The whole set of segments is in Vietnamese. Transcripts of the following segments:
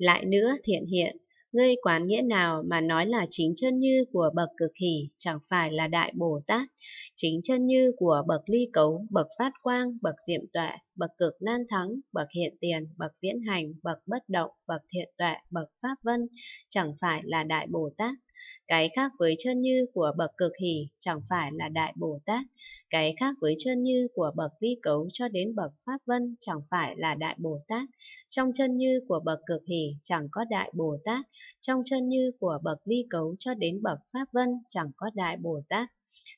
Lại nữa Thiện Hiện, ngươi quán nghĩa nào mà nói là chính chân như của bậc Cực Hỷ chẳng phải là Đại Bồ Tát? Chính chân như của bậc Ly Cấu, bậc Phát Quang, bậc Diệm Tuệ, bậc Cực Nan Thắng, bậc Hiện Tiền, bậc Viễn Hành, bậc Bất Động, bậc Thiện Tuệ, bậc Pháp Vân chẳng phải là Đại Bồ Tát. Cái khác với chân như của bậc Cực Hỷ chẳng phải là Đại Bồ Tát. Cái khác với chân như của bậc Ly Cấu cho đến bậc Pháp Vân chẳng phải là Đại Bồ Tát. Trong chân như của bậc Cực Hỷ chẳng có Đại Bồ Tát. Trong chân như của bậc Ly Cấu cho đến bậc Pháp Vân chẳng có Đại Bồ Tát.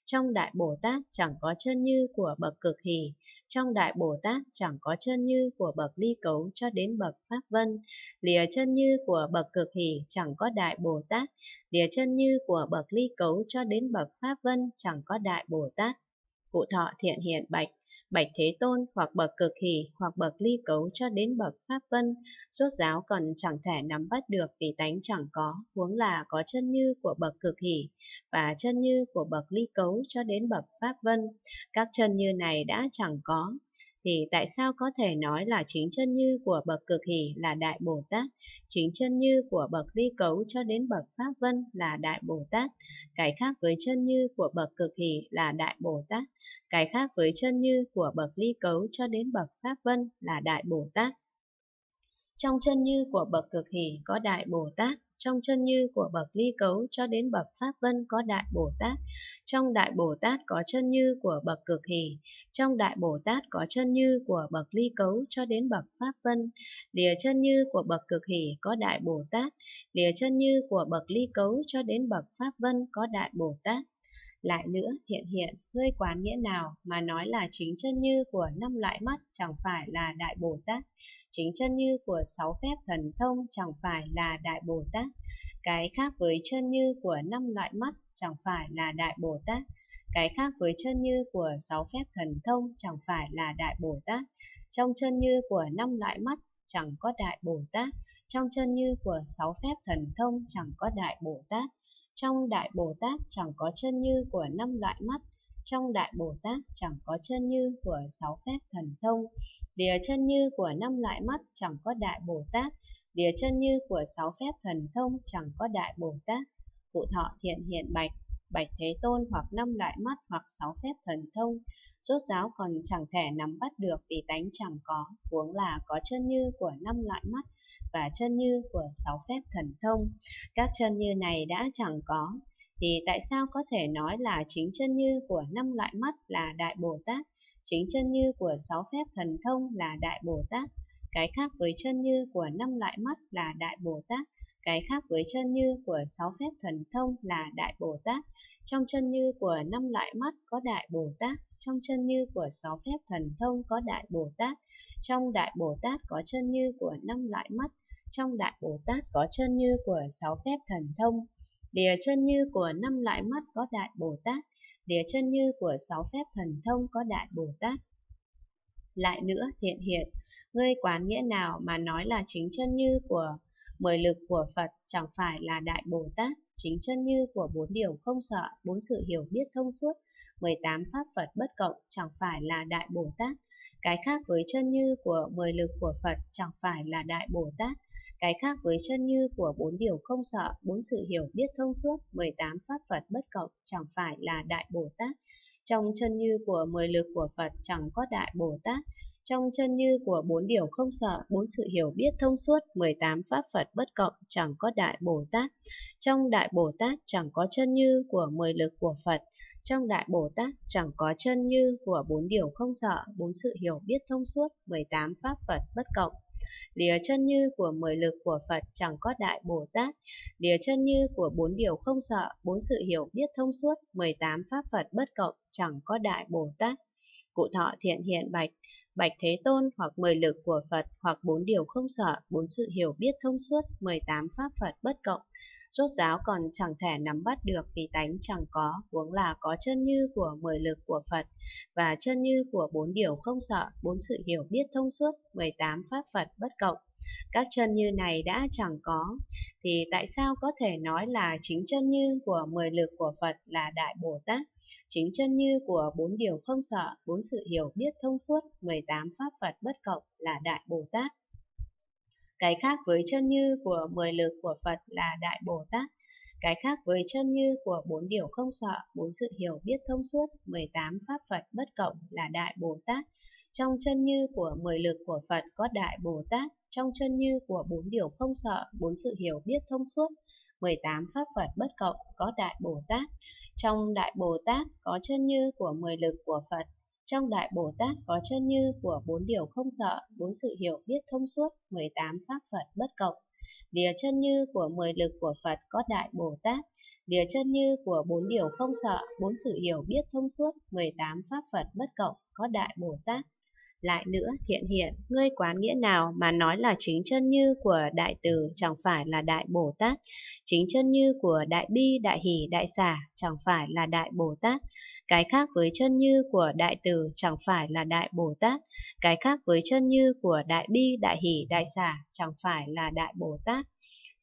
Trong Đại Bồ Tát chẳng có chân như của bậc Cực Hỷ. Trong Đại Bồ Tát chẳng có chân như của bậc Ly Cấu cho đến bậc Pháp Vân. Lìa chân như của bậc Cực Hỷ chẳng có Đại Bồ Tát. Lìa chân như của bậc Ly Cấu cho đến bậc Pháp Vân chẳng có Đại Bồ Tát. Cụ Thọ Thiện Hiện bạch: Bạch Thế Tôn, hoặc bậc Cực Hỷ, hoặc bậc Ly Cấu cho đến bậc Pháp Vân, rốt ráo còn chẳng thể nắm bắt được vì tánh chẳng có, huống là có chân như của bậc Cực Hỷ và chân như của bậc Ly Cấu cho đến bậc Pháp Vân. Các chân như này đã chẳng có, thì tại sao có thể nói là chính chân như của bậc Cực Hỷ là Đại Bồ Tát, chính chân như của bậc Ly Cấu cho đến bậc Pháp Vân là Đại Bồ Tát, cái khác với chân như của bậc Cực Hỷ là Đại Bồ Tát, cái khác với chân như của bậc Ly Cấu cho đến bậc Pháp Vân là Đại Bồ Tát. Trong chân như của bậc Cực Hỷ có Đại Bồ Tát. Trong chân như của bậc Ly Cấu cho đến bậc Pháp Vân có Đại Bồ Tát. Trong Đại Bồ Tát có chân như của bậc Cực Hỷ. Trong Đại Bồ Tát có chân như của bậc Ly Cấu cho đến bậc Pháp Vân. Lìa chân như của bậc Cực Hỷ có Đại Bồ Tát. Lìa chân như của bậc Ly Cấu cho đến bậc Pháp Vân có Đại Bồ Tát. Lại nữa Thiện Hiện, ngươi quán nghĩa nào mà nói là chính chân như của 5 loại mắt chẳng phải là Đại Bồ Tát, chính chân như của 6 phép thần thông chẳng phải là Đại Bồ Tát, cái khác với chân như của 5 loại mắt chẳng phải là Đại Bồ Tát, cái khác với chân như của 6 phép thần thông chẳng phải là Đại Bồ Tát, trong chân như của 5 loại mắt chẳng có Đại Bồ Tát, trong chân như của 6 phép thần thông chẳng có Đại Bồ Tát, trong Đại Bồ Tát chẳng có chân như của 5 loại mắt, trong Đại Bồ Tát chẳng có chân như của 6 phép thần thông, lìa chân như của 5 loại mắt chẳng có Đại Bồ Tát, lìa chân như của 6 phép thần thông chẳng có Đại Bồ Tát. Cụ Thọ Thiện Hiện bạch: Bạch Thế Tôn, hoặc 5 loại mắt hoặc 6 phép thần thông, rốt ráo còn chẳng thể nắm bắt được vì tánh chẳng có, huống là có chân như của 5 loại mắt và chân như của 6 phép thần thông. Các chân như này đã chẳng có, thì tại sao có thể nói là chính chân như của 5 loại mắt là Đại Bồ Tát, chính chân như của 6 phép thần thông là Đại Bồ Tát, cái khác với chân như của 5 loại mắt là Đại Bồ Tát, cái khác với chân như của 6 phép thần thông là Đại Bồ Tát, trong chân như của 5 loại mắt có Đại Bồ Tát, trong chân như của 6 phép thần thông có Đại Bồ Tát, trong Đại Bồ Tát có chân như của 5 loại mắt, trong Đại Bồ Tát có chân như của 6 phép thần thông, lìa chân như của 5 loại mắt có Đại Bồ Tát, lìa chân như của 6 phép thần thông có Đại Bồ Tát. Lại nữa Thiện Hiện, ngươi quán nghĩa nào mà nói là chính chân như của 10 lực của Phật chẳng phải là Đại Bồ Tát, chính chân như của 4 điều không sợ, 4 sự hiểu biết thông suốt, 18 pháp Phật bất cộng chẳng phải là Đại Bồ Tát, cái khác với chân như của 10 lực của Phật chẳng phải là Đại Bồ Tát, cái khác với chân như của 4 điều không sợ, 4 sự hiểu biết thông suốt, 18 pháp Phật bất cộng chẳng phải là Đại Bồ Tát, trong chân như của 10 lực của Phật chẳng có Đại Bồ Tát, trong chân như của 4 điều không sợ, 4 sự hiểu biết thông suốt, 18 pháp Phật bất cộng chẳng có Đại Bồ Tát, trong Đại Bồ Tát chẳng có chân như của 10 lực của Phật, trong Đại Bồ Tát chẳng có chân như của 4 điều không sợ, 4 sự hiểu biết thông suốt, 18 pháp Phật bất cộng. Lìa chân như của 10 lực của Phật chẳng có Đại Bồ Tát, lìa chân như của 4 điều không sợ, 4 sự hiểu biết thông suốt, 18 pháp Phật bất cộng chẳng có Đại Bồ Tát. Cụ Thọ Thiện Hiện bạch: Bạch Thế Tôn, hoặc 10 lực của Phật, hoặc 4 điều không sợ, 4 sự hiểu biết thông suốt, 18 pháp Phật bất cộng, rốt ráo còn chẳng thể nắm bắt được vì tánh chẳng có, huống là có chân như của 10 lực của Phật và chân như của 4 điều không sợ, 4 sự hiểu biết thông suốt, 18 pháp Phật bất cộng. Các chân như này đã chẳng có, thì tại sao có thể nói là chính chân như của 10 lực của Phật là Đại Bồ Tát, chính chân như của 4 điều không sợ, 4 sự hiểu biết thông suốt, 18 pháp Phật bất cộng là Đại Bồ Tát. Cái khác với chân như của 10 lực của Phật là Đại Bồ Tát. Cái khác với chân như của 4 điều không sợ, 4 sự hiểu biết thông suốt, 18 pháp Phật bất cộng là Đại Bồ Tát. Trong chân như của 10 lực của Phật có Đại Bồ Tát. Trong chân như của 4 điều không sợ, 4 sự hiểu biết thông suốt, 18 pháp Phật bất cộng có Đại Bồ Tát. Trong Đại Bồ Tát có chân như của 10 lực của Phật. Trong Đại Bồ Tát có chân như của 4 điều không sợ, 4 sự hiểu biết thông suốt, 18 pháp Phật bất cộng. Lìa chân như của 10 lực của Phật có Đại Bồ Tát. Lìa chân như của 4 điều không sợ, 4 sự hiểu biết thông suốt, 18 pháp Phật bất cộng có Đại Bồ Tát. Lại nữa Thiện Hiện, ngươi quán nghĩa nào mà nói là chính chân như của Đại Từ chẳng phải là Đại Bồ Tát, chính chân như của Đại Bi, Đại Hỷ, Đại Xả chẳng phải là Đại Bồ Tát, cái khác với chân như của Đại Từ chẳng phải là Đại Bồ Tát, cái khác với chân như của Đại Bi, Đại Hỷ, Đại Xả chẳng phải là Đại Bồ Tát.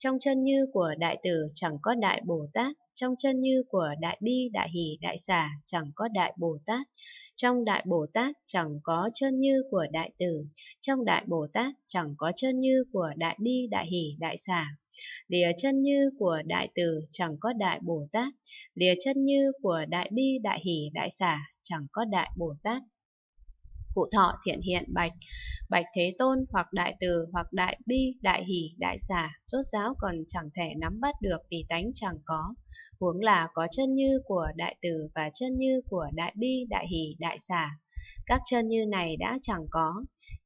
Trong chân như của Đại Từ chẳng có Đại Bồ Tát. Trong chân như của Đại Bi, Đại Hỷ, Đại Xả chẳng có Đại Bồ Tát. Trong Đại Bồ Tát chẳng có chân như của Đại Từ. Trong Đại Bồ Tát chẳng có chân như của Đại Bi, Đại Hỷ, Đại Xả. Lìa chân như của Đại Từ chẳng có Đại Bồ Tát. Lìa chân như của Đại Bi, Đại Hỷ, Đại Xả chẳng có Đại Bồ Tát. Cụ Thọ Thiện Hiện bạch: Bạch Thế Tôn, hoặc Đại Từ, hoặc Đại Bi, Đại Hỷ, Đại Xả, rốt ráo còn chẳng thể nắm bắt được vì tánh chẳng có. Huống là có chân như của Đại Từ và chân như của Đại Bi, Đại Hỷ, Đại Xả. Các chân như này đã chẳng có,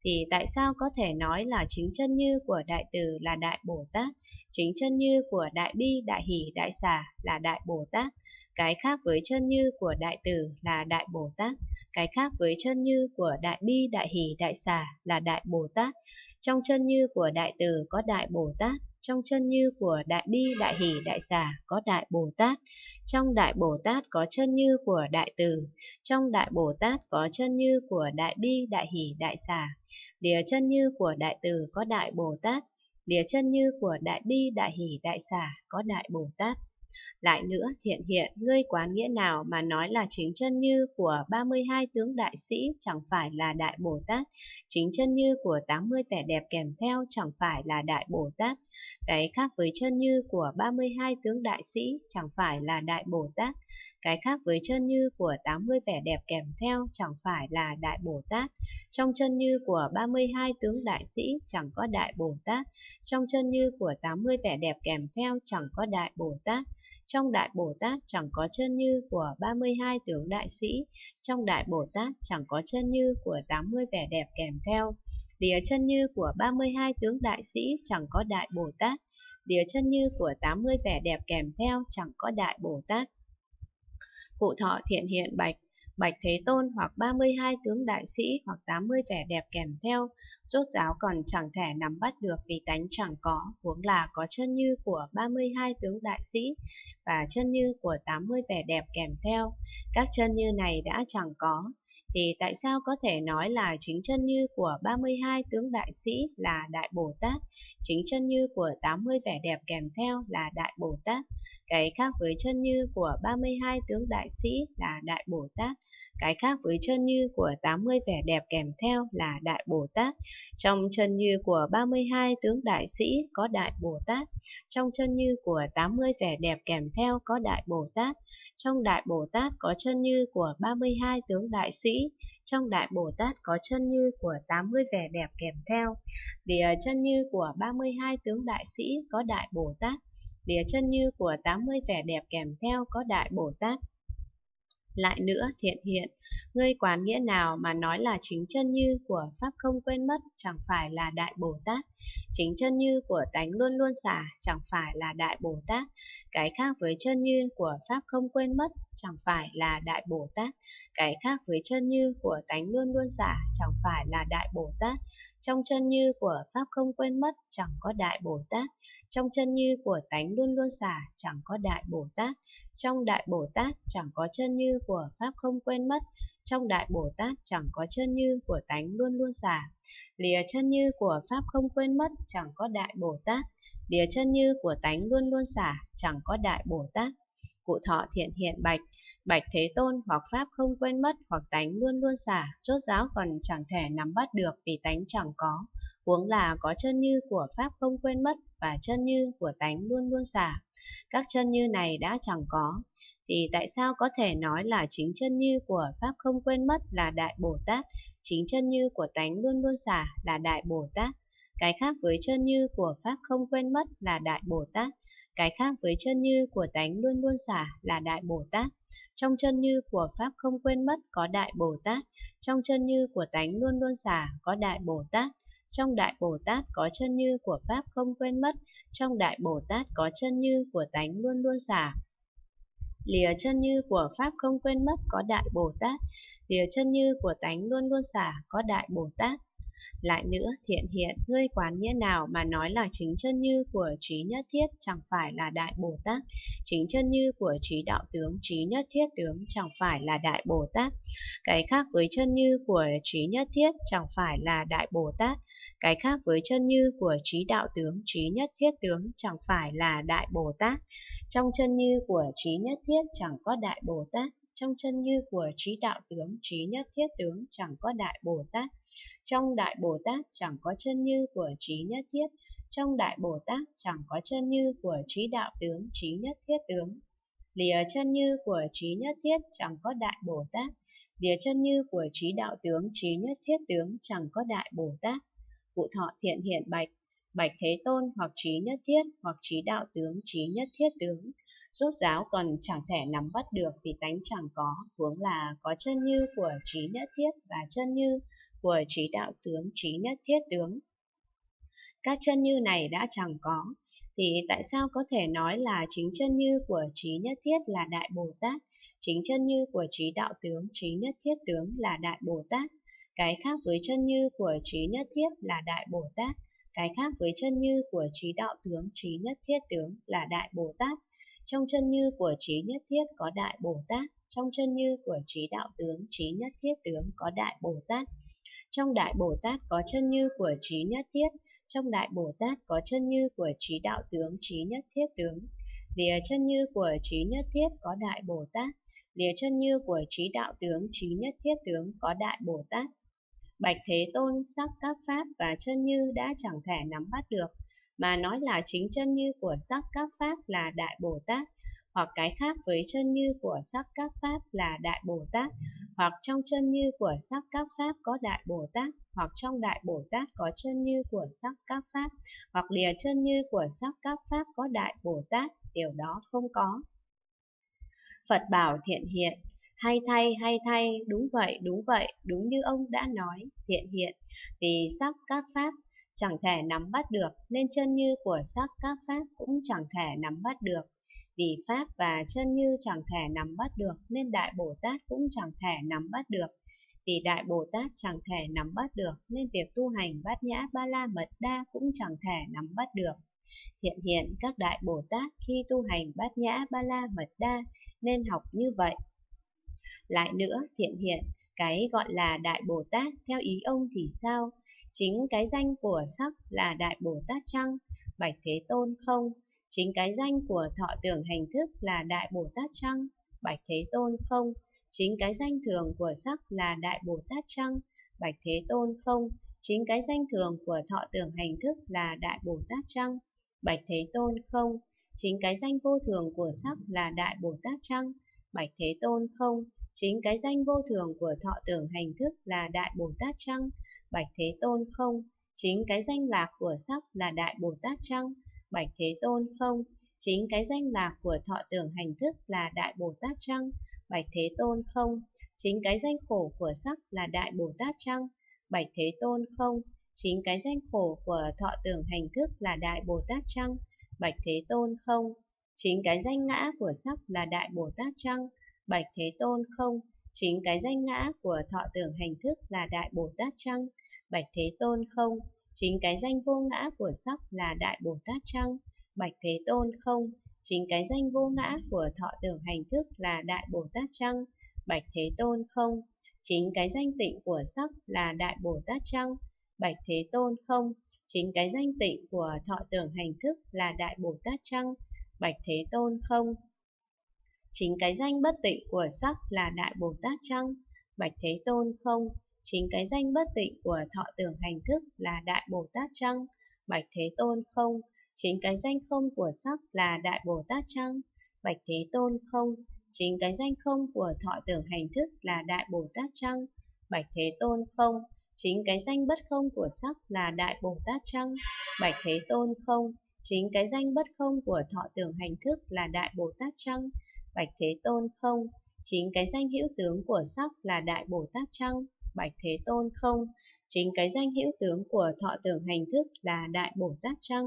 thì tại sao có thể nói là chính chân như của Đại Từ là Đại Bồ Tát, chính chân như của Đại Bi, Đại Hỷ, Đại Xả là Đại Bồ Tát, cái khác với chân như của Đại Từ là Đại Bồ Tát, cái khác với chân như của Đại Bi, Đại Hỷ, Đại Xả là Đại Bồ Tát. Trong chân như của Đại Từ có Đại Bồ Tát. Trong chân như của Đại Bi, Đại Hỷ, Đại Xả có Đại Bồ Tát. Trong Đại Bồ Tát có chân như của Đại Từ. Trong Đại Bồ Tát có chân như của Đại Bi, Đại Hỷ, Đại Xả. Lìa chân như của Đại Từ có Đại Bồ Tát. Lìa chân như của Đại Bi, Đại Hỷ, Đại Xả có Đại Bồ Tát. Lại nữa Thiện Hiện, ngươi quán nghĩa nào mà nói là chính chân như của 32 tướng đại sĩ chẳng phải là Đại Bồ Tát, chính chân như của 80 vẻ đẹp kèm theo chẳng phải là Đại Bồ Tát, cái khác với chân như của 32 tướng đại sĩ chẳng phải là Đại Bồ Tát, cái khác với chân như của 80 vẻ đẹp kèm theo chẳng phải là Đại Bồ Tát, trong chân như của 32 tướng đại sĩ chẳng có Đại Bồ Tát, trong chân như của 80 vẻ đẹp kèm theo chẳng có Đại Bồ Tát. Trong Đại Bồ Tát chẳng có chân như của 32 tướng đại sĩ. Trong Đại Bồ Tát chẳng có chân như của 80 vẻ đẹp kèm theo. Lìa chân như của 32 tướng đại sĩ chẳng có Đại Bồ Tát. Lìa chân như của 80 vẻ đẹp kèm theo chẳng có Đại Bồ Tát. Cụ Thọ Thiện Hiện bạch: Bạch Thế Tôn, hoặc 32 tướng đại sĩ, hoặc 80 vẻ đẹp kèm theo, rốt ráo còn chẳng thể nắm bắt được vì tánh chẳng có, huống là có chân như của 32 tướng đại sĩ và chân như của 80 vẻ đẹp kèm theo, các chân như này đã chẳng có, thì tại sao có thể nói là chính chân như của 32 tướng đại sĩ là Đại Bồ Tát, chính chân như của 80 vẻ đẹp kèm theo là Đại Bồ Tát, cái khác với chân như của 32 tướng đại sĩ là Đại Bồ Tát, cái khác với chân như của 80 vẻ đẹp kèm theo là Đại Bồ Tát. Trong chân như của 32 tướng đại sĩ có Đại Bồ Tát. Trong chân như của 80 vẻ đẹp kèm theo có Đại Bồ Tát. Trong Đại Bồ Tát có chân như của 32 tướng đại sĩ. Trong Đại Bồ Tát có chân như của 80 vẻ đẹp kèm theo. Lìa chân như của 32 tướng đại sĩ có Đại Bồ Tát. Lìa chân như của 80 vẻ đẹp kèm theo có Đại Bồ Tát. Lại nữa Thiện Hiện, ngươi quán nghĩa nào mà nói là chính chân như của Pháp không quên mất chẳng phải là Đại Bồ Tát, chính chân như của tánh luôn luôn xả chẳng phải là Đại Bồ Tát, cái khác với chân như của Pháp không quên mất chẳng phải là Đại Bồ Tát, cái khác với chân như của tánh luôn luôn xả chẳng phải là Đại Bồ Tát, trong chân như của Pháp không quên mất chẳng có Đại Bồ Tát, trong chân như của tánh luôn luôn xả chẳng có Đại Bồ Tát, trong Đại Bồ Tát chẳng có chân như của Pháp không quên mất, trong Đại Bồ Tát chẳng có chân như của tánh luôn luôn xả. Lìa chân như của Pháp không quên mất chẳng có Đại Bồ Tát. Lìa chân như của tánh luôn luôn xả chẳng có Đại Bồ Tát. Cụ thọ thiện hiện bạch, bạch Thế Tôn, hoặc pháp không quên mất, hoặc tánh luôn luôn xả, rốt ráo còn chẳng thể nắm bắt được vì tánh chẳng có. Huống là có chân như của pháp không quên mất và chân như của tánh luôn luôn xả. Các chân như này đã chẳng có, thì tại sao có thể nói là chính chân như của pháp không quên mất là Đại Bồ Tát, chính chân như của tánh luôn luôn xả là Đại Bồ Tát? Cái khác với chân như của pháp không quên mất là Đại Bồ Tát. Cái khác với chân như của tánh luôn luôn xả là Đại Bồ Tát. Trong chân như của pháp không quên mất có Đại Bồ Tát. Trong chân như của tánh luôn luôn xả có Đại Bồ Tát. Trong Đại Bồ Tát có chân như của pháp không quên mất. Trong Đại Bồ Tát có chân như của tánh luôn luôn xả. Lìa chân như của pháp không quên mất có Đại Bồ Tát. Lìa chân như của tánh luôn luôn xả có Đại Bồ Tát. Lại nữa, thiện hiện, ngươi quán nghĩa nào mà nói là chính chân như của trí nhất thiết chẳng phải là Đại Bồ Tát, chính chân như của trí đạo tướng, trí nhất thiết tướng chẳng phải là Đại Bồ Tát? Cái khác với chân như của trí nhất thiết chẳng phải là Đại Bồ Tát. Cái khác với chân như của trí đạo tướng, trí nhất thiết tướng chẳng phải là Đại Bồ Tát. Trong chân như của trí nhất thiết chẳng có Đại Bồ Tát. Trong chân như của trí đạo tướng, trí nhất thiết tướng chẳng có Đại Bồ Tát. Trong Đại Bồ Tát chẳng có chân như của trí nhất thiết. Trong Đại Bồ Tát chẳng có chân như của trí đạo tướng, trí nhất thiết tướng. Lìa chân như của trí nhất thiết chẳng có Đại Bồ Tát. Lìa chân như của trí đạo tướng, trí nhất thiết tướng chẳng có Đại Bồ Tát. Cụ thọ thiện hiện bạch, bạch Thế Tôn, hoặc trí nhất thiết, hoặc trí đạo tướng, trí nhất thiết tướng rốt ráo còn chẳng thể nắm bắt được vì tánh chẳng có. Huống là có chân như của trí nhất thiết và chân như của trí đạo tướng, trí nhất thiết tướng. Các chân như này đã chẳng có, thì tại sao có thể nói là chính chân như của trí nhất thiết là Đại Bồ Tát, chính chân như của trí đạo tướng, trí nhất thiết tướng là Đại Bồ Tát? Cái khác với chân như của trí nhất thiết là Đại Bồ Tát. Cái khác với chân như của trí đạo tướng, trí nhất thiết tướng là Đại Bồ Tát. Trong chân như của trí nhất thiết có Đại Bồ Tát. Trong chân như của trí đạo tướng, trí nhất thiết tướng có Đại Bồ Tát. Trong Đại Bồ Tát có chân như của trí nhất thiết. Trong Đại Bồ Tát có chân như của trí đạo tướng, trí nhất thiết tướng. Lìa chân như của trí nhất thiết có Đại Bồ Tát. Lìa chân như của trí đạo tướng, trí nhất thiết tướng có Đại Bồ Tát. Bạch Thế Tôn, sắc các pháp và chân như đã chẳng thể nắm bắt được, mà nói là chính chân như của sắc các pháp là Đại Bồ Tát, hoặc cái khác với chân như của sắc các pháp là Đại Bồ Tát, hoặc trong chân như của sắc các pháp có Đại Bồ Tát, hoặc trong Đại Bồ Tát có chân như của sắc các pháp, hoặc lìa chân như của sắc các pháp có Đại Bồ Tát, điều đó không có. Phật bảo thiện hiện, hay thay, đúng vậy, đúng như ông đã nói. Thiện hiện, vì sắc các pháp chẳng thể nắm bắt được, nên chân như của sắc các pháp cũng chẳng thể nắm bắt được. Vì pháp và chân như chẳng thể nắm bắt được, nên Đại Bồ Tát cũng chẳng thể nắm bắt được. Vì Đại Bồ Tát chẳng thể nắm bắt được, nên việc tu hành Bát Nhã Ba La Mật Đa cũng chẳng thể nắm bắt được. Thiện hiện, các Đại Bồ Tát khi tu hành Bát Nhã Ba La Mật Đa nên học như vậy. Lại nữa, thiện hiện, cái gọi là Đại Bồ Tát theo ý ông thì sao? Chính cái danh của sắc là Đại Bồ Tát chăng? Bạch Thế Tôn, không. Chính cái danh của thọ tưởng hành thức là Đại Bồ Tát chăng? Bạch Thế Tôn, không. Chính cái danh thường của sắc là Đại Bồ Tát chăng? Bạch Thế Tôn, không. Chính cái danh thường của thọ tưởng hành thức là Đại Bồ Tát chăng? Bạch Thế Tôn, không. Chính cái danh vô thường của sắc là Đại Bồ Tát chăng? Bạch Thế Tôn, không. Chính cái danh vô thường của thọ tưởng hành thức là Đại Bồ Tát chăng? Bạch Thế Tôn, không. Chính cái danh lạc của sắc là Đại Bồ Tát chăng? Bạch Thế Tôn, không. Chính cái danh lạc của thọ tưởng hành thức là Đại Bồ Tát chăng? Bạch Thế Tôn, không. Chính cái danh khổ của sắc là Đại Bồ Tát chăng? Bạch Thế Tôn, không. Chính cái danh khổ của thọ tưởng hành thức là Đại Bồ Tát chăng? Bạch Thế Tôn, không. Chính cái danh ngã của sắc là Đại Bồ Tát chăng? Bạch Thế Tôn, không. Chính cái danh ngã của thọ tưởng hành thức là Đại Bồ Tát chăng? Bạch Thế Tôn, không. Chính cái danh vô ngã của sắc là Đại Bồ Tát chăng? Bạch Thế Tôn, không. Chính cái danh vô ngã của thọ tưởng hành thức là Đại Bồ Tát chăng? Bạch Thế Tôn, không. Chính cái danh tịnh của sắc là Đại Bồ Tát chăng? Bạch Thế Tôn, không. Chính cái danh tịnh của thọ tưởng hành thức là Đại Bồ Tát chăng? Bạch Thế Tôn, không. Chính cái danh bất tịnh của sắc là Đại Bồ Tát chăng? Bạch Thế Tôn, không. Chính cái danh bất tịnh của thọ tưởng hành thức là Đại Bồ Tát chăng? Bạch Thế Tôn, không. Chính cái danh không của sắc là Đại Bồ Tát chăng? Bạch Thế Tôn, không. Chính cái danh không của thọ tưởng hành thức là Đại Bồ Tát chăng? Bạch Thế Tôn, không. Chính cái danh bất không của sắc là Đại Bồ Tát chăng? Bạch Thế Tôn, không. Chính cái danh bất không của thọ tưởng hành thức là Đại Bồ Tát chăng? Bạch Thế Tôn, không. Chính cái danh hữu tướng của sắc là Đại Bồ Tát chăng? Bạch Thế Tôn, không. Chính cái danh hữu tướng của thọ tưởng hành thức là Đại Bồ Tát chăng?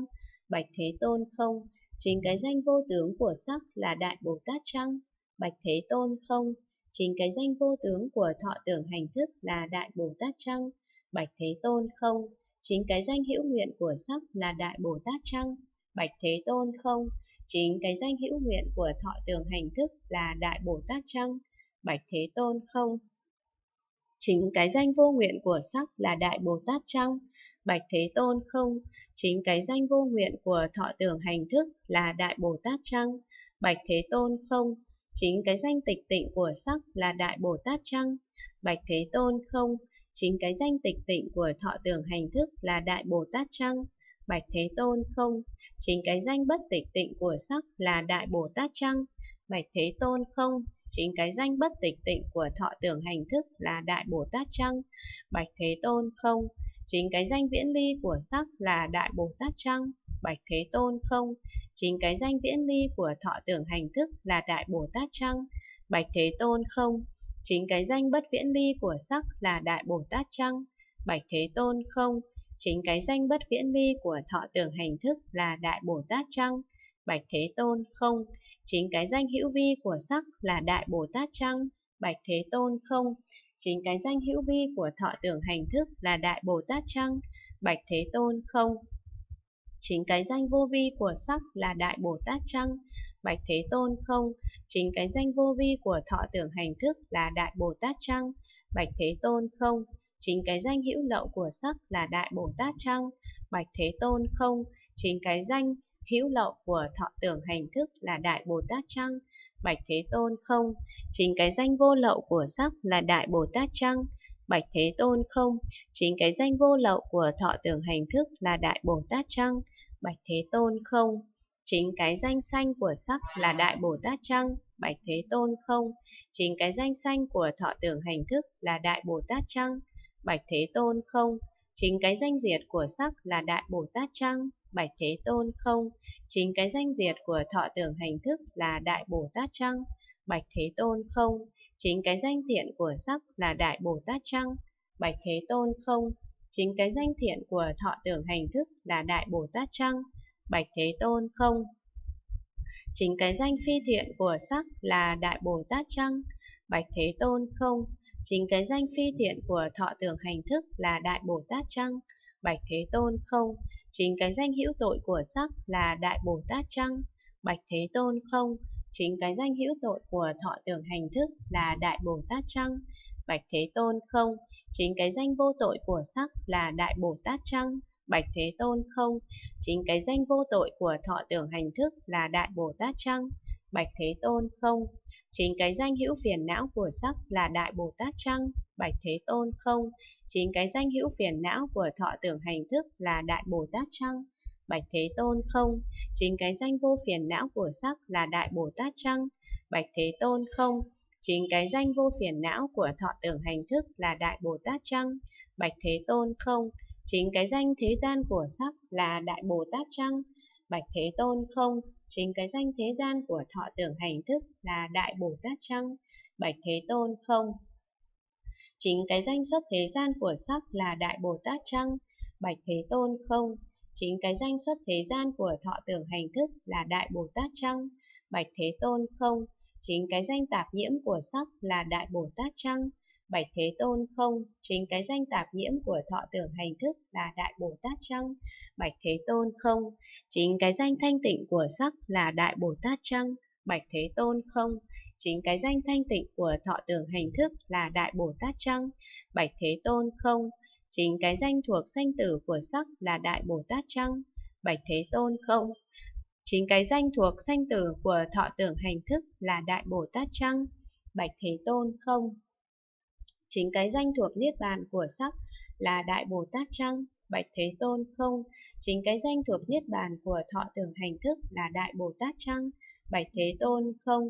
Bạch Thế Tôn, không. Chính cái danh vô tướng của sắc là Đại Bồ Tát chăng? Bạch Thế Tôn, không. Chính cái danh vô tướng của thọ tưởng hành thức là Đại Bồ Tát chăng? Bạch Thế Tôn, không. Chính cái danh hữu nguyện của sắc là Đại Bồ Tát chăng? Bạch Thế Tôn, không. Chính cái danh hữu nguyện của thọ tưởng hành thức là Đại Bồ Tát chăng? Bạch Thế Tôn, không. Chính cái danh vô nguyện của sắc là Đại Bồ Tát chăng? Bạch Thế Tôn, không. Chính cái danh vô nguyện của thọ tưởng hành thức là Đại Bồ Tát chăng? Bạch Thế Tôn, không. Chính cái danh tịch tịnh của sắc là Đại Bồ Tát chăng? Bạch Thế Tôn, không. Chính cái danh tịch tịnh của thọ tưởng hành thức là Đại Bồ Tát chăng? Bạch Thế Tôn, không. Chính cái danh bất tịch tịnh của sắc là Đại Bồ Tát chăng? Bạch Thế Tôn, không. Chính cái danh bất tịch tịnh của thọ tưởng hành thức là Đại Bồ Tát chăng? Bạch Thế Tôn, không. Chính cái danh viễn ly của sắc là Đại Bồ Tát chăng? Bạch Thế Tôn, không. Chính cái danh viễn ly của thọ tưởng hành thức là Đại Bồ Tát chăng? Bạch Thế Tôn, không. Chính cái danh bất viễn ly của sắc là Đại Bồ Tát chăng? Bạch Thế Tôn, không. Chính cái danh bất viễn ly của thọ tưởng hành thức là Đại Bồ Tát chăng? Bạch Thế Tôn, không. Chính cái danh hữu vi của sắc là Đại Bồ Tát chăng? Bạch Thế Tôn, không. Chính cái danh hữu vi của thọ tưởng hành thức là Đại Bồ Tát chăng? Bạch Thế Tôn, không. Chính cái danh vô vi của sắc là Đại Bồ Tát chăng? Bạch Thế Tôn, không. Chính cái danh vô vi của thọ tưởng hành thức là Đại Bồ Tát chăng? Bạch Thế Tôn, không. Chính cái danh hữu lậu của sắc là Đại Bồ Tát chăng? Bạch Thế Tôn, không. Chính cái danh hữu lậu của thọ tưởng hành thức là Đại Bồ Tát chăng? Bạch Thế Tôn, không. Chính cái danh vô lậu của sắc là Đại Bồ Tát chăng? Bạch Thế Tôn, không. Chính cái danh vô lậu của thọ tưởng hành thức là Đại Bồ Tát chăng? Bạch Thế Tôn, không. Chính cái danh sanh của sắc là Đại Bồ Tát chăng? Bạch Thế Tôn, không. Chính cái danh sanh của thọ tưởng hành thức là Đại Bồ Tát chăng? Bạch Thế Tôn, không. Chính cái danh diệt của sắc là Đại Bồ Tát chăng? Bạch Thế Tôn, không. Chính cái danh diệt của thọ tưởng hành thức là Đại Bồ Tát chăng? Bạch Thế Tôn, không. Chính cái danh thiện của sắc là Đại Bồ Tát chăng? Bạch Thế Tôn, không. Chính cái danh thiện của thọ tưởng hành thức là Đại Bồ Tát chăng? Bạch Thế Tôn, không. Chính cái danh phi thiện của sắc là Đại Bồ Tát chăng? Bạch Thế Tôn, không. Chính cái danh phi thiện của thọ tưởng hành thức là Đại Bồ Tát chăng? Bạch Thế Tôn, không. Chính cái danh hữu tội của sắc là Đại Bồ Tát chăng? Bạch Thế Tôn, không. Chính cái danh hữu tội của thọ tưởng hành thức là Đại Bồ Tát chăng? Bạch Thế Tôn, không. Chính cái danh vô tội của sắc là Đại Bồ Tát chăng? Bạch Thế Tôn, không. Chính cái danh vô tội của thọ tưởng hành thức là Đại Bồ Tát chăng? Bạch Thế Tôn, không. Chính cái danh hữu phiền não của sắc là Đại Bồ Tát chăng? Bạch Thế Tôn, không. Chính cái danh hữu phiền não của thọ tưởng hành thức là Đại Bồ Tát chăng? Bạch Thế Tôn, không. Chính cái danh vô phiền não của sắc là Đại Bồ Tát chăng? Bạch Thế Tôn, không. Chính cái danh vô phiền não của thọ tưởng hành thức là Đại Bồ Tát chăng? Bạch Thế Tôn, không. Chính cái danh thế gian của sắc là Đại Bồ Tát chăng? Bạch Thế Tôn, không. Chính cái danh thế gian của thọ tưởng hành thức là Đại Bồ Tát chăng? Bạch Thế Tôn, không. Chính cái danh xuất thế gian của sắc là Đại Bồ Tát chăng? Bạch Thế Tôn, không. Chính cái danh xuất thế gian của thọ tưởng hành thức là Đại Bồ Tát chăng? Bạch Thế Tôn, không. Chính cái danh tạp nhiễm của sắc là Đại Bồ Tát chăng? Bạch Thế Tôn, không. Chính cái danh tạp nhiễm của thọ tưởng hành thức là Đại Bồ Tát chăng? Bạch Thế Tôn, không. Chính cái danh thanh tịnh của sắc là Đại Bồ Tát chăng? Bạch Thế Tôn, không. Chính cái danh thanh tịnh của thọ tưởng hành thức là Đại Bồ Tát chăng? Bạch Thế Tôn, không. Chính cái danh thuộc sanh tử của sắc là Đại Bồ Tát chăng? Bạch Thế Tôn, không. Chính cái danh thuộc sanh tử của thọ tưởng hành thức là Đại Bồ Tát chăng? Bạch Thế Tôn, không. Chính cái danh thuộc niết bàn của sắc là Đại Bồ Tát chăng? Bạch Thế Tôn, không. Chính cái danh thuộc niết bàn của thọ tưởng hành thức là Đại Bồ Tát chăng? Bạch Thế Tôn, không.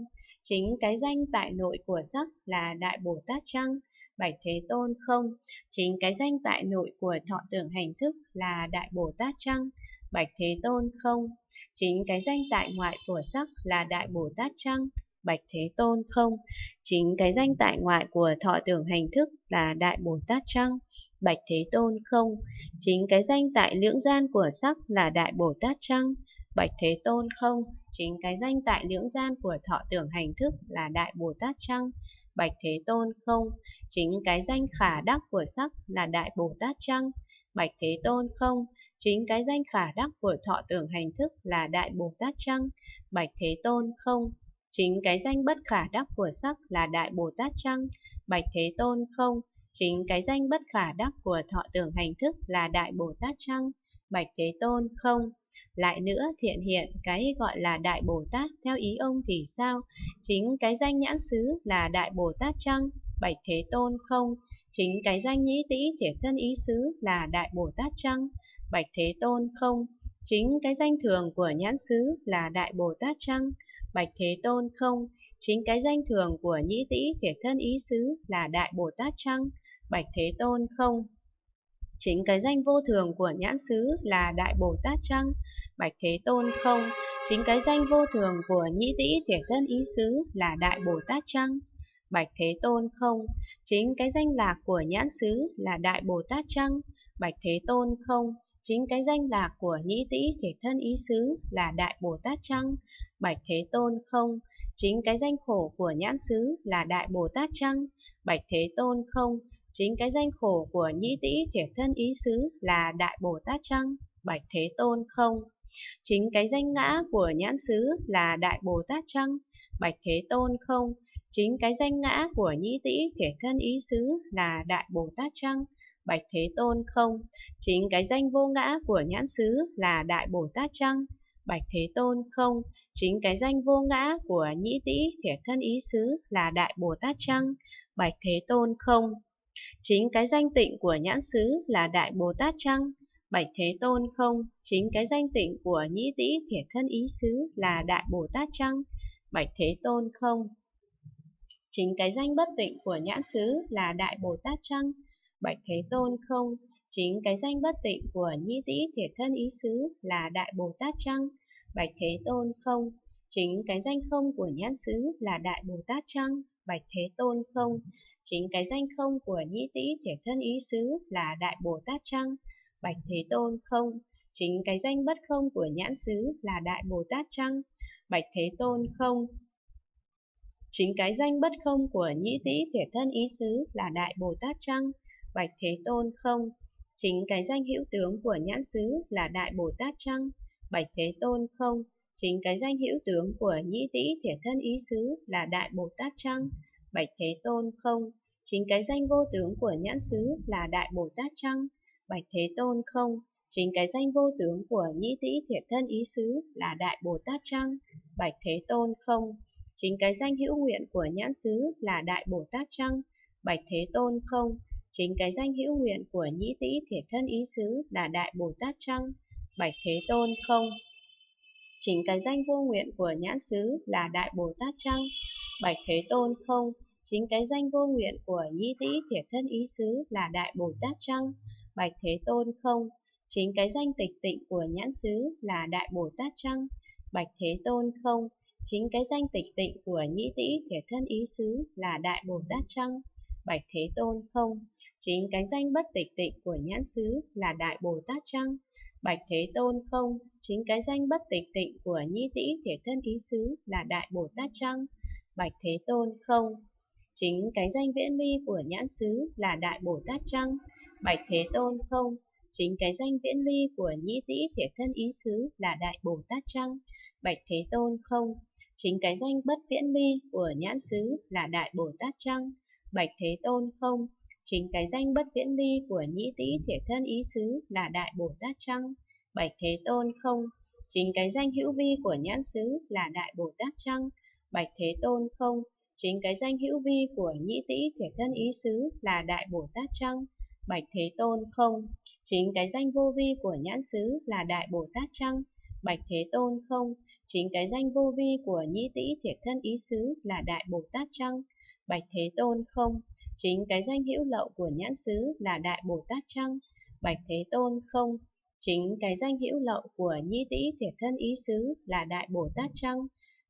Chính cái danh tại nội của sắc là Đại Bồ Tát chăng? Bạch Thế Tôn, không. Chính cái danh tại nội của thọ tưởng hành thức là Đại Bồ Tát chăng? Bạch Thế Tôn, không. Chính cái danh tại ngoại của sắc là Đại Bồ Tát chăng? Bạch Thế Tôn, không. Chính cái danh tại ngoại của thọ tưởng hành thức là Đại Bồ Tát chăng? Bạch Thế Tôn, không. Chính cái danh tại lưỡng gian của sắc là Đại Bồ Tát chăng? Bạch Thế Tôn, không. Chính cái danh tại lưỡng gian của thọ tưởng hành thức là Đại Bồ Tát chăng? Bạch Thế Tôn, không. Chính cái danh khả đắc của sắc là Đại Bồ Tát chăng? Bạch Thế Tôn, không. Chính cái danh khả đắc của thọ tưởng hành thức là Đại Bồ Tát chăng? Bạch Thế Tôn, không. Chính cái danh bất khả đắc của sắc là Đại Bồ Tát chăng? Bạch Thế Tôn, không. Chính cái danh bất khả đắc của thọ tưởng hành thức là Đại Bồ Tát chăng? Bạch Thế Tôn, không. Lại nữa, Thiện Hiện, cái gọi là Đại Bồ Tát theo ý ông thì sao? Chính cái danh nhãn xứ là Đại Bồ Tát chăng? Bạch Thế Tôn, không. Chính cái danh nhĩ tĩ thiệt thân ý xứ là Đại Bồ Tát chăng? Bạch Thế Tôn, không. Chính cái danh thường của nhãn xứ là Đại Bồ Tát chăng? Bạch Thế Tôn, không. Chính cái danh thường của nhĩ tĩ thiệt thân ý xứ là Đại Bồ Tát chăng? Bạch Thế Tôn, không. Chính cái danh vô thường của nhãn xứ là Đại Bồ Tát chăng? Bạch Thế Tôn, không. Chính cái danh vô thường của nhĩ tĩ thiệt thân ý xứ là Đại Bồ Tát chăng? Bạch Thế Tôn, không. Chính cái danh lạc của nhãn xứ là Đại Bồ Tát chăng? Bạch Thế Tôn, không. Chính cái danh lạc của nhĩ tĩ thể thân ý xứ là Đại Bồ Tát chăng? Bạch Thế Tôn, không. Chính cái danh khổ của nhãn xứ là Đại Bồ Tát chăng? Bạch Thế Tôn, không. Chính cái danh khổ của nhĩ tĩ thể thân ý xứ là Đại Bồ Tát chăng? Bạch Thế Tôn, không. Chính cái danh ngã của nhãn xứ là Đại Bồ Tát chăng? Bạch Thế Tôn, không. Chính cái danh ngã của nhĩ tĩ thể thân ý xứ là Đại Bồ Tát chăng? Bạch Thế Tôn, không. Chính cái danh vô ngã của nhãn xứ là Đại Bồ Tát chăng? Bạch Thế Tôn, không. Chính cái danh vô ngã của nhĩ tĩ thể thân ý xứ là Đại Bồ Tát chăng? Bạch Thế Tôn, không. Chính cái danh tịnh của nhãn xứ là Đại Bồ Tát chăng? Bạch Thế Tôn, không. Chính cái danh tịnh của nhĩ tĩ thiệt thân ý xứ là Đại Bồ Tát chăng? Bạch Thế Tôn, không. Chính cái danh bất tịnh của nhãn xứ là Đại Bồ Tát chăng? Bạch Thế Tôn, không. Chính cái danh bất tịnh của nhĩ tĩ thiệt thân ý xứ là Đại Bồ Tát chăng? Bạch Thế Tôn, không. Chính cái danh không của nhãn xứ là Đại Bồ Tát chăng? Bạch Thế Tôn, không. Chính cái danh không của nhĩ tĩ thiệt thân ý xứ là Đại Bồ Tát chăng? Bạch Thế Tôn, không. Chính cái danh bất không của nhãn xứ là Đại Bồ Tát chăng? Bạch Thế Tôn, không. Chính cái danh bất không của nhĩ tĩ thiệt thân ý xứ là Đại Bồ Tát chăng? Bạch Thế Tôn, không. Chính cái danh hữu tướng của nhãn xứ là Đại Bồ Tát chăng? Bạch Thế Tôn, không. Chính cái danh hữu tướng của nhĩ tĩ thiệt thân ý xứ là Đại Bồ Tát chăng? Bạch Thế Tôn, không. Chính cái danh vô tướng của nhãn xứ là Đại Bồ Tát chăng? Bạch Thế Tôn, không. Chính cái danh vô tướng của nhĩ tĩ thiệt thân ý xứ là Đại Bồ Tát chăng? Bạch Thế Tôn, không. Chính cái danh hữu nguyện của nhãn xứ là Đại Bồ Tát chăng? Bạch Thế Tôn, không. Chính cái danh hữu nguyện của nhĩ tĩ thiệt thân ý xứ là Đại Bồ Tát chăng? Bạch Thế Tôn, không. Chính cái danh vô nguyện của nhãn xứ là Đại Bồ Tát chăng? Bạch Thế Tôn, không. Chính cái danh vô nguyện của nhĩ tĩ thiệt thân ý xứ là Đại Bồ Tát chăng? Bạch Thế Tôn, không. Chính cái danh tịch tịnh của nhãn xứ là Đại Bồ Tát chăng? Bạch Thế Tôn, không. Chính cái danh tịch tịnh của nhĩ tĩ thiệt thân ý xứ là Đại Bồ Tát chăng? Bạch Thế Tôn, không. Chính cái danh bất tịch tịnh của nhãn xứ là Đại Bồ Tát chăng? Bạch Thế Tôn, không. Chính cái danh bất tịch tịnh của nhĩ tĩ thiệt thân ý xứ là Đại Bồ Tát chăng? Bạch Thế Tôn, không. Chính cái danh viễn ly của nhãn xứ là Đại Bồ Tát chăng? Bạch Thế Tôn, không. Chính cái danh viễn ly của nhĩ tĩ thiệt thân ý xứ là Đại Bồ Tát chăng? Bạch Thế Tôn, không. Chính cái danh bất viễn ly của nhãn xứ là Đại Bồ Tát chăng? Bạch Thế Tôn, không. Chính cái danh bất viễn ly của nhĩ tĩ thiệt thân ý xứ là Đại Bồ Tát chăng? Bạch Thế Tôn, không. Chính cái danh hữu vi của nhãn xứ là Đại Bồ Tát chăng? Bạch Thế Tôn, không. Chính cái danh hữu vi của nhĩ tĩ thể thân ý xứ là Đại Bồ Tát chăng? Bạch Thế Tôn, không. Chính cái danh vô vi của nhãn xứ là Đại Bồ Tát chăng? Bạch Thế Tôn, không. Chính cái danh vô vi của nhĩ tĩ thiệt thân ý xứ là Đại Bồ Tát chăng? Bạch Thế Tôn, không. Chính cái danh hữu lậu của nhãn xứ là Đại Bồ Tát chăng? Bạch Thế Tôn, không. Chính cái danh hữu lậu của nhĩ tĩ thiệt thân ý xứ là Đại Bồ Tát chăng?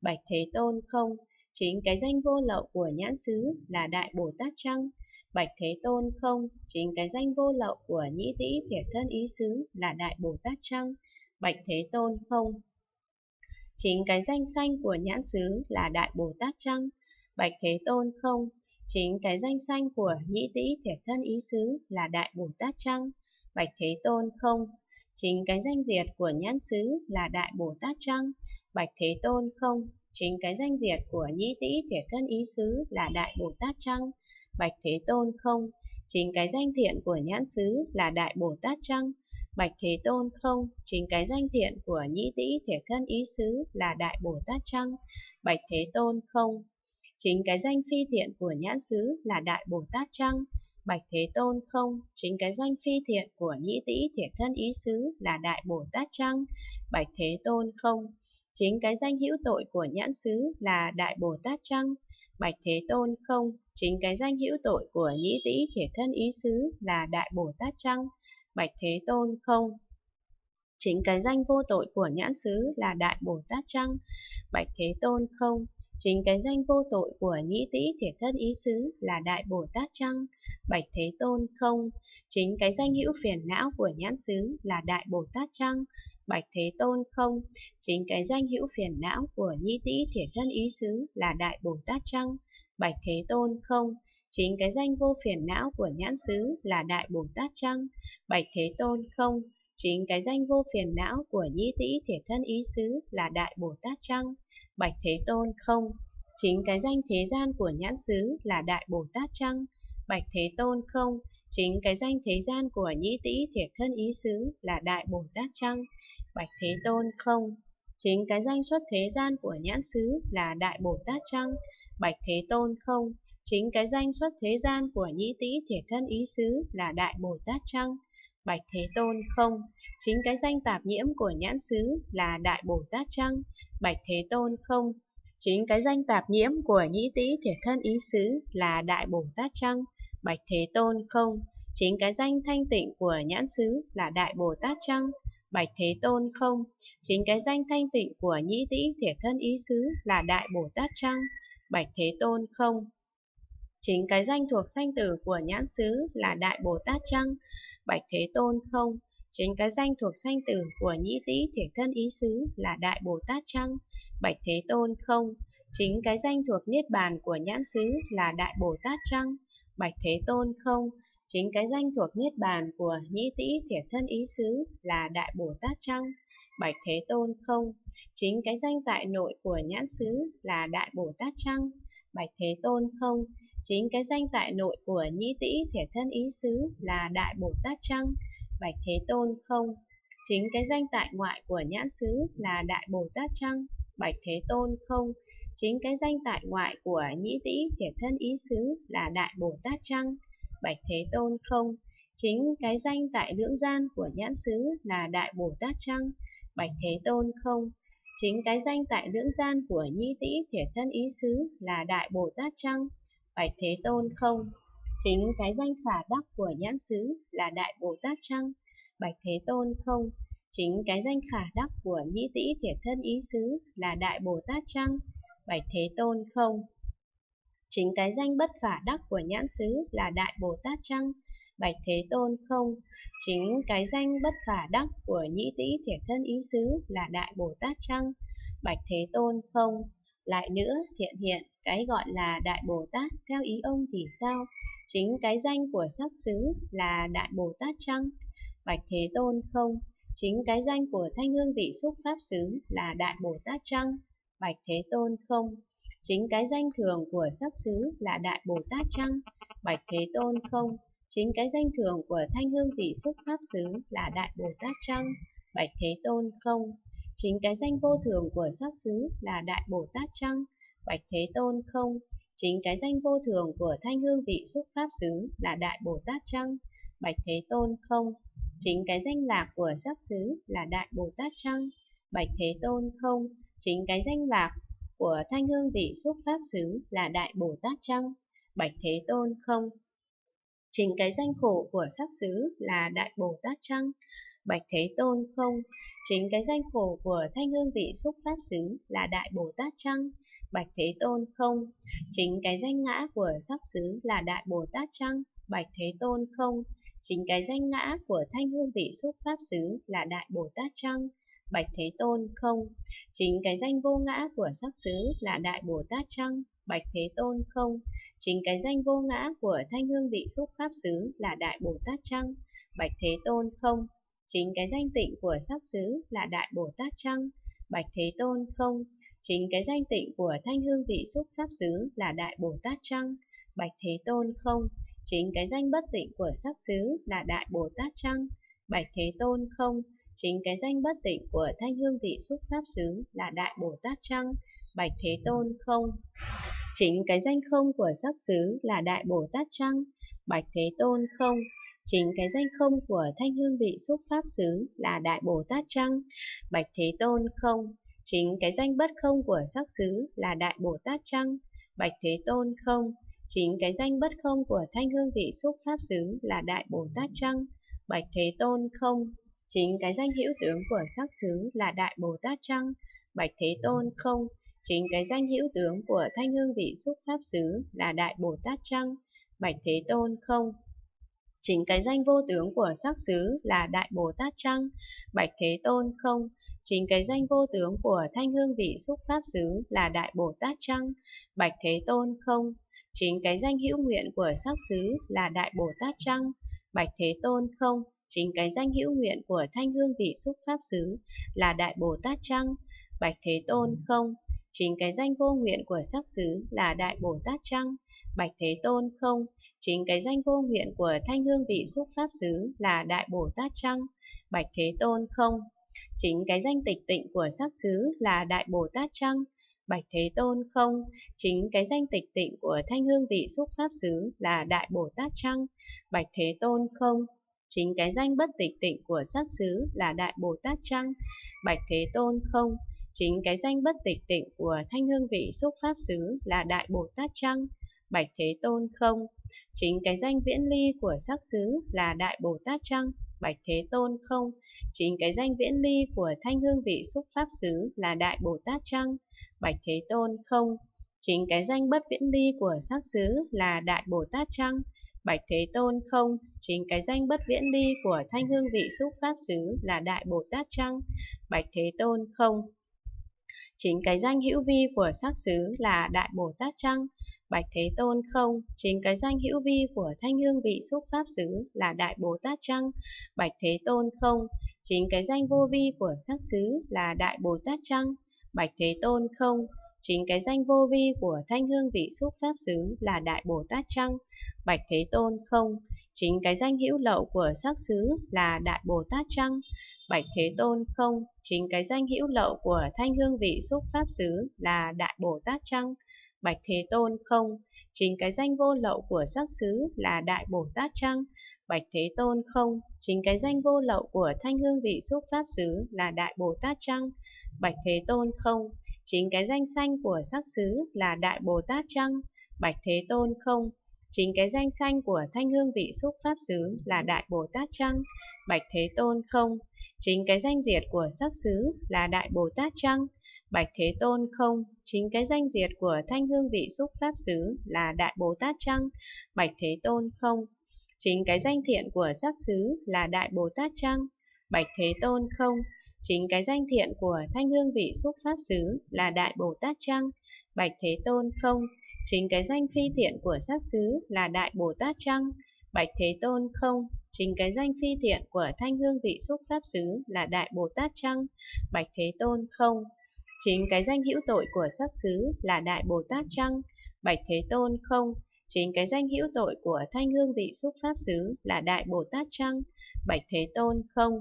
Bạch Thế Tôn, không. Chính cái danh vô lậu của nhãn xứ là Đại Bồ Tát chăng? Bạch Thế Tôn, không. Chính cái danh vô lậu của nhĩ tĩ thiệt thân ý xứ là Đại Bồ Tát chăng? Bạch Thế Tôn, không. Chính cái danh sanh của nhãn xứ là Đại Bồ Tát chăng? Bạch Thế Tôn, không. Chính cái danh sanh của nhĩ tĩ thể thân ý xứ là Đại Bồ Tát chăng? Bạch Thế Tôn, không. Chính cái danh diệt của nhãn xứ là Đại Bồ Tát chăng? Bạch Thế Tôn, không. Chính cái danh diệt của nhĩ tĩ thể thân ý xứ là Đại Bồ Tát chăng? Bạch Thế Tôn, không. Chính cái danh thiện của nhãn xứ là Đại Bồ Tát chăng? Bạch Thế Tôn, không. Chính cái danh thiện của nhĩ tĩ thể thân ý xứ là Đại Bồ Tát chăng? Bạch Thế Tôn, không. Chính cái danh phi thiện của nhãn xứ là Đại Bồ Tát chăng? Bạch Thế Tôn, không. Chính cái danh phi thiện của nhĩ tĩ thể thân ý xứ là Đại Bồ Tát chăng? Bạch Thế Tôn, không. Chính cái danh hữu tội của nhãn xứ là Đại Bồ Tát chăng? Bạch Thế Tôn, không. Chính cái danh hữu tội của nhĩ tĩ thể thân ý xứ là Đại Bồ Tát chăng? Bạch Thế Tôn, không. Chính cái danh vô tội của nhãn xứ là Đại Bồ Tát chăng? Bạch Thế Tôn, không. Chính cái danh vô tội của nhĩ tĩ thể thân ý xứ là Đại Bồ Tát chăng? Bạch Thế Tôn, không. Chính cái danh hữu phiền não của nhãn xứ là Đại Bồ Tát chăng? Bạch Thế Tôn, không. Chính cái danh hữu phiền não của nhĩ tĩ thể thân ý xứ là Đại Bồ Tát chăng? Bạch Thế Tôn, không. Chính cái danh vô phiền não của nhãn xứ là Đại Bồ Tát chăng? Bạch Thế Tôn, không. Chính cái danh vô phiền não của nhĩ tĩ thể thân ý xứ là Đại Bồ Tát chăng? Bạch Thế Tôn, không. Chính cái danh thế gian của nhãn xứ là Đại Bồ Tát chăng? Bạch Thế Tôn, không. Chính cái danh thế gian của nhĩ tĩ thể thân ý xứ là Đại Bồ Tát chăng? Bạch Thế Tôn, không. Chính cái danh xuất thế gian của nhãn xứ là Đại Bồ Tát chăng? Bạch Thế Tôn, không. Chính cái danh xuất thế gian của nhĩ tĩ thể thân ý xứ là Đại Bồ Tát chăng? Bạch Thế Tôn, không. Chính cái danh tạp nhiễm của nhãn xứ là Đại Bồ Tát chăng? Bạch Thế Tôn, không. Chính cái danh tạp nhiễm của nhĩ tĩ thể thân ý xứ là Đại Bồ Tát chăng? Bạch Thế Tôn, không. Chính cái danh thanh tịnh của nhãn xứ là Đại Bồ Tát chăng? Bạch Thế Tôn, không. Chính cái danh thanh tịnh của nhĩ tĩ thể thân ý xứ là Đại Bồ Tát chăng? Bạch Thế Tôn, không. Chính cái danh thuộc sanh tử của nhãn xứ là Đại Bồ Tát chăng? Bạch Thế Tôn, không. Chính cái danh thuộc sanh tử của nhĩ tĩ thể thân ý xứ là Đại Bồ Tát chăng? Bạch Thế Tôn, không. Chính cái danh thuộc niết bàn của nhãn xứ là Đại Bồ Tát chăng? Bạch Thế Tôn, không. Chính cái danh thuộc niết bàn của nhĩ tĩ thể thân ý xứ là Đại Bồ Tát chăng? Bạch Thế Tôn, không. Chính cái danh tại nội của nhãn xứ là Đại Bồ Tát chăng? Bạch Thế Tôn, không. Chính cái danh tại nội của nhĩ tĩ thể thân ý xứ là Đại Bồ Tát chăng? Bạch Thế Tôn, không. Chính cái danh tại ngoại của nhãn xứ là Đại Bồ Tát chăng? Bạch Thế Tôn, không. Chính cái danh tại ngoại của nhĩ tĩ thể thân ý xứ là Đại Bồ Tát chăng? Bạch Thế Tôn, không. Chính cái danh tại lưỡng gian của nhãn xứ là Đại Bồ Tát chăng? Bạch Thế Tôn, không. Chính cái danh tại lưỡng gian của nhĩ tĩ thể thân ý xứ là Đại Bồ Tát chăng? Bạch Thế Tôn, không. Chính cái danh khả đắc của nhãn xứ là Đại Bồ Tát chăng? Bạch Thế Tôn, không. Chính cái danh khả đắc của nhĩ tĩ thể thân ý xứ là Đại Bồ Tát chăng? Bạch Thế Tôn, không. Chính cái danh bất khả đắc của nhãn xứ là Đại Bồ Tát chăng? Bạch Thế Tôn, không. Chính cái danh bất khả đắc của nhĩ tĩ thể thân ý xứ là Đại Bồ Tát chăng? Bạch Thế Tôn, không. Lại nữa, Thiện Hiện, cái gọi là Đại Bồ Tát theo ý ông thì sao? Chính cái danh của sắc xứ là Đại Bồ Tát chăng? Bạch Thế Tôn, không. Chính cái danh của thanh hương vị xúc pháp xứ là Đại Bồ Tát chăng? Bạch Thế Tôn, không. Chính cái danh thường của sắc xứ là Đại Bồ Tát chăng? Bạch Thế Tôn, không. Chính cái danh thường của thanh hương vị xúc pháp xứ là Đại Bồ Tát chăng? Bạch Thế Tôn, không. Chính cái danh vô thường của sắc xứ là Đại Bồ Tát chăng? Bạch Thế Tôn, không. Chính cái danh vô thường của thanh hương vị xúc pháp xứ là Đại Bồ Tát chăng? Bạch Thế Tôn, không. Chính cái danh lạc của sắc xứ là Đại Bồ Tát chăng? Bạch Thế Tôn, không. Chính cái danh lạc của thanh hương vị xúc pháp xứ là Đại Bồ Tát chăng? Bạch Thế Tôn, không. Chính cái danh khổ của sắc xứ là Đại Bồ Tát chăng? Bạch Thế Tôn, không. Chính cái danh khổ của thanh hương vị xúc pháp xứ là Đại Bồ Tát chăng? Bạch Thế Tôn, không. Chính cái danh ngã của sắc xứ là Đại Bồ Tát chăng? Bạch Thế Tôn, không. Chính cái danh ngã của thanh hương vị xúc pháp xứ là Đại Bồ Tát chăng? Bạch Thế Tôn, không. Chính cái danh vô ngã của sắc xứ là Đại Bồ Tát chăng? Bạch Thế Tôn, không. Chính cái danh vô ngã của thanh hương vị xúc pháp xứ là Đại Bồ Tát chăng? Bạch Thế Tôn, không. Chính cái danh tịnh của sắc xứ là Đại Bồ Tát chăng? Bạch Thế Tôn, không. Chính cái danh tịnh của thanh hương vị xúc pháp xứ là Đại Bồ Tát chăng? Bạch Thế Tôn, không. Chính cái danh bất tịnh của sắc xứ là Đại Bồ Tát chăng? Bạch Thế Tôn, không. Chính cái danh bất tịnh của thanh hương vị xúc pháp xứ là Đại Bồ Tát chăng? Bạch Thế Tôn, không. Chính cái danh không của sắc xứ là Đại Bồ Tát chăng? Bạch Thế Tôn, không. Chính cái danh không của thanh hương vị xúc pháp xứ là Đại Bồ Tát chăng? Bạch Thế Tôn, không. Chính cái danh bất không của sắc xứ là Đại Bồ Tát chăng? Bạch Thế Tôn, không. Chính cái danh bất không của thanh hương vị xúc pháp xứ là Đại Bồ Tát chăng? Bạch Thế Tôn, không. Chính cái danh hữu tướng của sắc xứ là Đại Bồ Tát chăng? Bạch Thế Tôn, không. Chính cái danh hữu tướng của thanh hương vị xúc pháp xứ là Đại Bồ Tát chăng? Bạch Thế Tôn, không. Chính cái danh vô tướng của sắc xứ là Đại Bồ Tát chăng? Bạch Thế Tôn, không. Chính cái danh vô tướng của thanh hương vị xúc pháp xứ là Đại Bồ Tát chăng? Bạch Thế Tôn, không. Chính cái danh hữu nguyện của sắc xứ là Đại Bồ Tát chăng? Bạch Thế Tôn, không. Chính cái danh hữu nguyện của thanh hương vị xúc pháp xứ là Đại Bồ Tát chăng? Bạch Thế Tôn, không. Chính cái danh vô nguyện của sắc xứ là Đại Bồ Tát chăng? Bạch Thế Tôn, không. Chính cái danh vô nguyện của thanh hương vị xúc pháp xứ là Đại Bồ Tát chăng? Bạch Thế Tôn, không. Chính cái danh tịch tịnh của sắc xứ là Đại Bồ Tát chăng? Bạch Thế Tôn, không. Chính cái danh tịch tịnh của thanh hương vị xúc pháp xứ là Đại Bồ Tát chăng? Bạch Thế Tôn, không. Chính cái danh bất tịch tịnh của sắc xứ là Đại Bồ Tát chăng? Bạch Thế Tôn, không. Chính cái danh bất tịch tịnh của thanh hương vị xúc pháp xứ là Đại Bồ Tát chăng? Bạch Thế Tôn, không. Chính cái danh viễn ly của sắc xứ là Đại Bồ Tát chăng? Bạch Thế Tôn, không. Chính cái danh viễn ly của thanh hương vị xúc pháp xứ là Đại Bồ Tát chăng? Bạch Thế Tôn, không. Chính cái danh bất viễn ly của sắc xứ là Đại Bồ Tát chăng? Bạch Thế Tôn, không. Chính cái danh bất viễn ly của thanh hương vị xúc pháp xứ là Đại Bồ Tát chăng? Bạch Thế Tôn, không. Chính cái danh hữu vi của sắc xứ là Đại Bồ Tát chăng? Bạch Thế Tôn, không. Chính cái danh hữu vi của thanh hương vị xúc pháp xứ là Đại Bồ Tát chăng? Bạch Thế Tôn, không. Chính cái danh vô vi của sắc xứ là Đại Bồ Tát chăng? Bạch Thế Tôn, không. Chính cái danh vô vi của thanh hương vị xúc pháp xứ là Đại Bồ Tát chăng? Bạch Thế Tôn, không. Chính cái danh hữu lậu của sắc xứ là Đại Bồ Tát chăng? Bạch Thế Tôn, không. Chính cái danh hữu lậu của thanh hương vị xúc pháp xứ là Đại Bồ Tát chăng? Bạch Thế Tôn, không. Chính cái danh vô lậu của sắc xứ là Đại Bồ Tát chăng? Bạch Thế Tôn, không. Chính cái danh vô lậu của thanh hương vị xúc pháp xứ là Đại Bồ Tát chăng? Bạch Thế Tôn, không. Chính cái danh sanh của sắc xứ là Đại Bồ Tát chăng? Bạch Thế Tôn, không. Chính cái danh sanh của thanh hương vị xúc pháp xứ là Đại Bồ Tát chăng? Bạch Thế Tôn, không. Chính cái danh diệt của sắc xứ là Đại Bồ Tát chăng? Bạch Thế Tôn, không. Chính cái danh diệt của thanh hương vị xúc pháp xứ là Đại Bồ Tát chăng? Bạch Thế Tôn, không. Chính cái danh thiện của sắc xứ là Đại Bồ Tát chăng? Bạch Thế Tôn, không. Chính cái danh thiện của thanh hương vị xúc pháp xứ là Đại Bồ Tát chăng? Bạch Thế Tôn, không. Chính cái danh phi thiện của sắc xứ là Đại Bồ Tát chăng? Bạch Thế Tôn, không. Chính cái danh phi thiện của thanh hương vị xúc pháp xứ là Đại Bồ Tát chăng? Bạch Thế Tôn, không. Chính cái danh hữu tội của sắc xứ là Đại Bồ Tát chăng? Bạch Thế Tôn, không. Chính cái danh hữu tội của thanh hương vị xúc pháp xứ là Đại Bồ Tát chăng? Bạch Thế Tôn, không.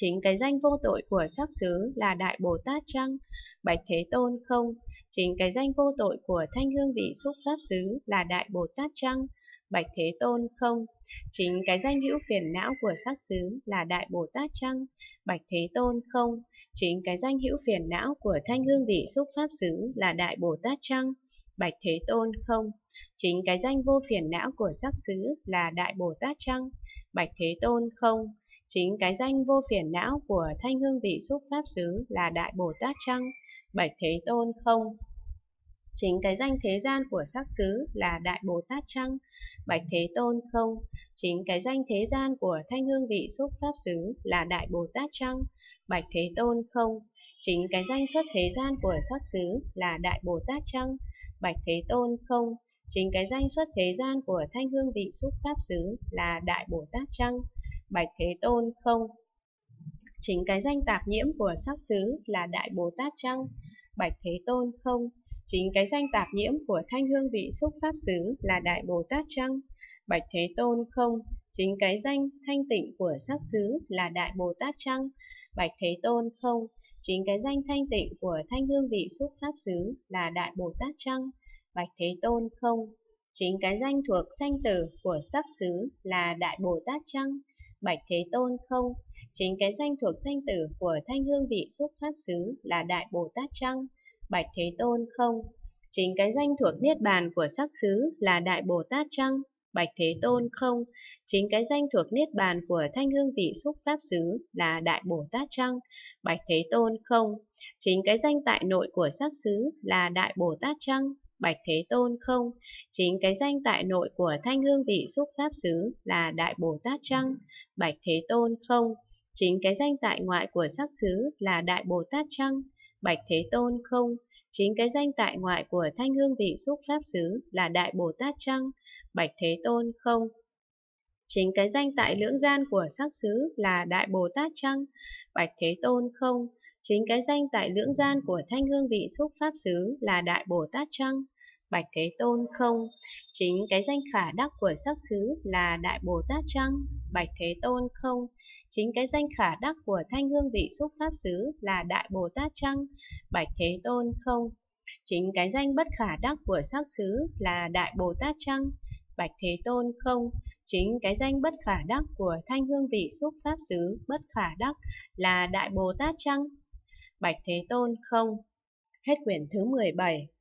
Chính cái danh vô tội của sắc xứ là Đại Bồ Tát chăng? Bạch Thế Tôn, không. Chính cái danh vô tội của thanh hương vị xúc pháp xứ là Đại Bồ Tát chăng? Bạch Thế Tôn, không. Chính cái danh hữu phiền não của sắc xứ là Đại Bồ Tát chăng? Bạch Thế Tôn, không. Chính cái danh hữu phiền não của thanh hương vị xúc pháp xứ là Đại Bồ Tát chăng? Bạch Thế Tôn, không. Chính cái danh vô phiền não của sắc xứ là Đại Bồ Tát chăng? Bạch Thế Tôn, không. Chính cái danh vô phiền não của thanh hương vị xúc pháp xứ là Đại Bồ Tát chăng? Bạch Thế Tôn, không. Chính cái danh thế gian của sắc xứ là Đại Bồ Tát chăng? Bạch Thế Tôn, không. Chính cái danh thế gian của thanh hương vị xúc pháp xứ là Đại Bồ Tát chăng? Bạch Thế Tôn, không. Chính cái danh xuất thế gian của sắc xứ là Đại Bồ Tát chăng? Bạch Thế Tôn, không. Chính cái danh xuất thế gian của thanh hương vị xúc pháp xứ là Đại Bồ Tát chăng? Bạch Thế Tôn, không. Chính cái danh tạp nhiễm của sắc xứ là Đại Bồ Tát chăng? Bạch Thế Tôn, không. Chính cái danh tạp nhiễm của thanh hương vị xúc pháp xứ là Đại Bồ Tát chăng? Bạch Thế Tôn, không. Chính cái danh thanh tịnh của sắc xứ là Đại Bồ Tát chăng? Bạch Thế Tôn, không. Chính cái danh thanh tịnh của thanh hương vị xúc pháp xứ là Đại Bồ Tát chăng? Bạch Thế Tôn, không. Chính cái danh thuộc sanh tử của sắc xứ là Đại Bồ Tát chăng? Bạch Thế Tôn, không. Chính cái danh thuộc sanh tử của thanh hương vị xúc pháp xứ là Đại Bồ Tát chăng? Bạch Thế Tôn, không. Chính cái danh thuộc niết bàn của sắc xứ là Đại Bồ Tát chăng? Bạch Thế Tôn, không. Chính cái danh thuộc niết bàn của thanh hương vị xúc pháp xứ là Đại Bồ Tát chăng? Bạch Thế Tôn, không. Chính cái danh tại nội của sắc xứ là Đại Bồ Tát chăng? Bạch Thế Tôn, không. Chính cái danh tại nội của thanh hương vị xúc pháp xứ là Đại Bồ Tát chăng? Bạch Thế Tôn, không. Chính cái danh tại ngoại của sắc xứ là Đại Bồ Tát chăng? Bạch Thế Tôn, không. Chính cái danh tại ngoại của thanh hương vị xúc pháp xứ là Đại Bồ Tát chăng? Bạch Thế Tôn, không. Chính cái danh tại lưỡng gian của sắc xứ là Đại Bồ Tát chăng? Bạch Thế Tôn, không. Chính cái danh tại lưỡng gian của thanh hương vị xúc pháp xứ là Đại Bồ Tát chăng? Bạch Thế Tôn, không. Chính cái danh khả đắc của sắc xứ là Đại Bồ Tát chăng? Bạch Thế Tôn, không. Chính cái danh khả đắc của thanh hương vị xúc pháp xứ là Đại Bồ Tát chăng? Bạch Thế Tôn, không. Chính cái danh bất khả đắc của sắc xứ là Đại Bồ Tát chăng? Bạch Thế Tôn, không. Chính cái danh bất khả đắc của thanh hương vị xúc pháp xứ bất khả đắc là Đại Bồ Tát chăng? Bạch Thế Tôn, không. Hết quyển thứ 17.